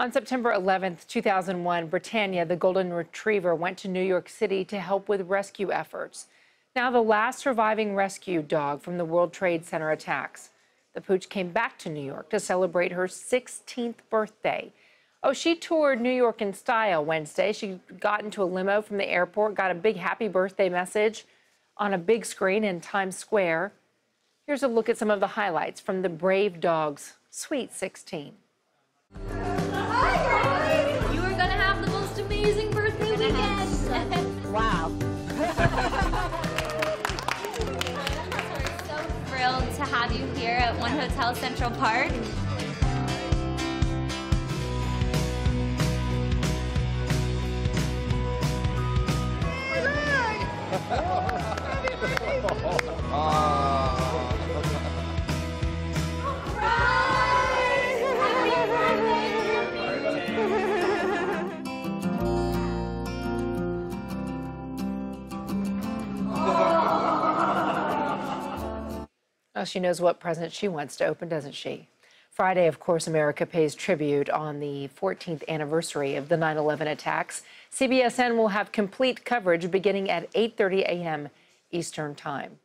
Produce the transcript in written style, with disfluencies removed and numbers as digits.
On September 11th, 2001, Britannia, the golden retriever, went to New York City to help with rescue efforts. Now the last surviving rescue dog from the World Trade Center attacks. The pooch came back to New York to celebrate her 16th birthday. Oh, she toured New York in style Wednesday. She got into a limo from the airport, got a big happy birthday message on a big screen in Times Square. Here's a look at some of the highlights from the brave dog's sweet 16. Hi, guys! You are going to have the most amazing birthday weekend. Wow. We're so thrilled to have you here at One Hotel Central Park. Oh, she knows what present she wants to open, doesn't she? Friday, of course, America pays tribute on the 14th anniversary of the 9/11 attacks. CBSN will have complete coverage beginning at 8:30 a.m. Eastern Time.